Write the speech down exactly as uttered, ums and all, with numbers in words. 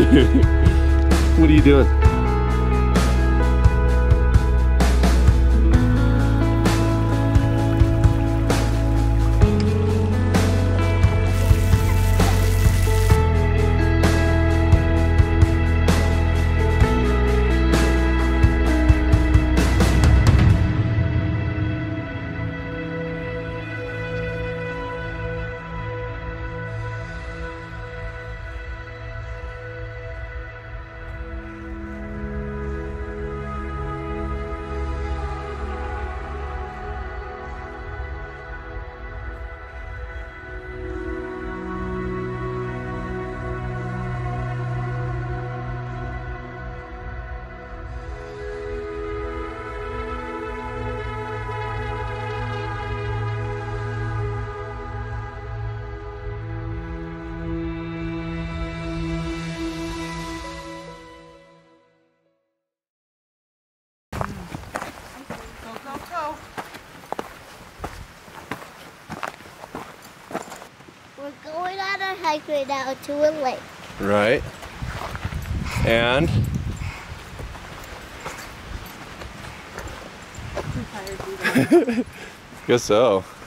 What are you doing? We're going on a hike right now to a lake. Right. And? I'm tired. Guess so.